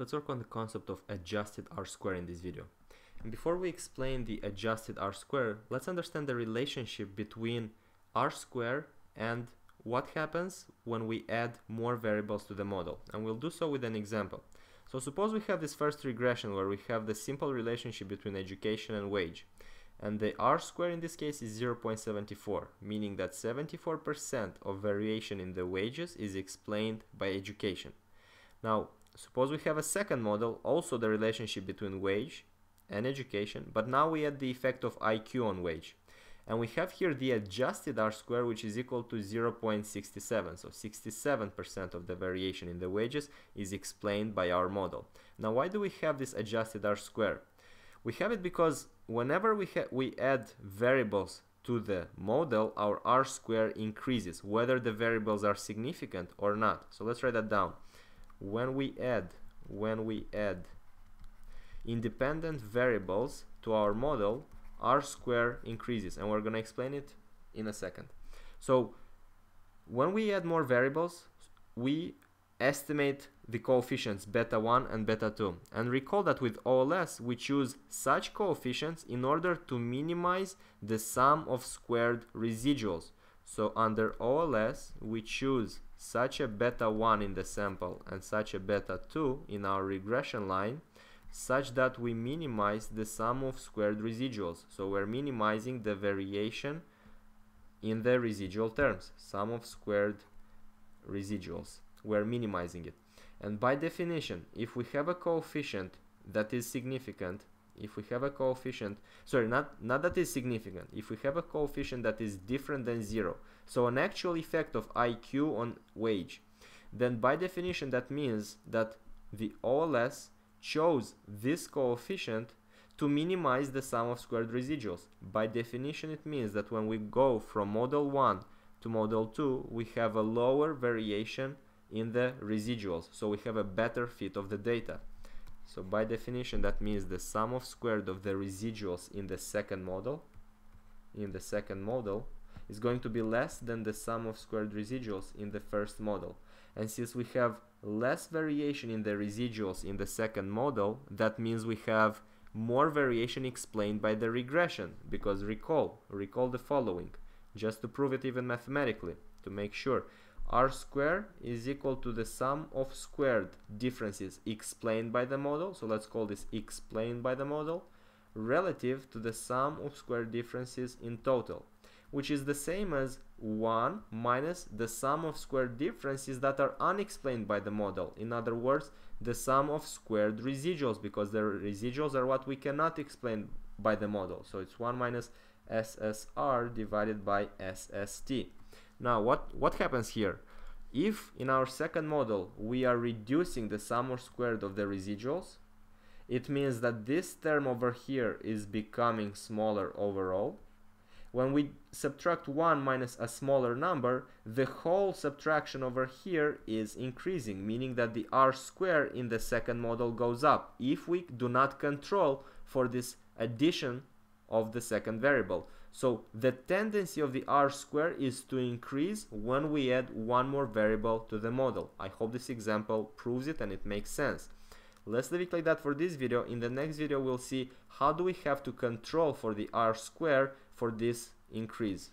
let's work on the concept of adjusted R squared in this video. And before we explain the adjusted R squared, let's understand the relationship between R squared and what happens when we add more variables to the model. And we'll do so with an example. So suppose we have this first regression where we have the simple relationship between education and wage. And the R squared in this case is 0.74, meaning that 74% of variation in the wages is explained by education. Now, suppose we have a second model, also the relationship between wage and education, but now we add the effect of IQ on wage. And we have here the adjusted R squared, which is equal to 0.67. So 67% of the variation in the wages is explained by our model. Now, why do we have this adjusted R squared? We have it because whenever we add variables to the model, our R squared increases, whether the variables are significant or not. So let's write that down. When we add independent variables to our model, R squared increases, and we're going to explain it in a second. So when we add more variables, we estimate the coefficients beta 1 and beta 2. And recall that with OLS, we choose such coefficients in order to minimize the sum of squared residuals. So under OLS, we choose such a beta 1 in the sample and such a beta 2 in our regression line, such that we minimize the sum of squared residuals. So we're minimizing the variation in the residual terms, sum of squared residuals. We're minimizing it. And by definition, if we have a coefficient that is significant, if we have a coefficient that is different than 0, so an actual effect of IQ on wage, then by definition that means that the OLS chose this coefficient to minimize the sum of squared residuals. By definition, it means that when we go from model 1 to model 2, we have a lower variation in the residuals, so we have a better fit of the data. So by definition, that means the sum of squared of the residuals in the second model is going to be less than the sum of squared residuals in the first model. And since we have less variation in the residuals in the second model, that means we have more variation explained by the regression, because recall the following, just to prove it even mathematically, to make sure. R squared is equal to the sum of squared differences explained by the model, so let's call this explained by the model, relative to the sum of squared differences in total, which is the same as 1 minus the sum of squared differences that are unexplained by the model. In other words, the sum of squared residuals, because the residuals are what we cannot explain by the model. So it's 1 minus SSR divided by SST. Now, what happens here? If in our second model we are reducing the sum of squared of the residuals, it means that this term over here is becoming smaller overall. When we subtract 1 minus a smaller number, the whole subtraction over here is increasing, meaning that the R squared in the second model goes up if we do not control for this addition of the second variable. So the tendency of the R squared is to increase when we add one more variable to the model. I hope this example proves it and it makes sense. Let's leave it like that for this video. In the next video, we'll see how do we have to control for the R squared for this increase.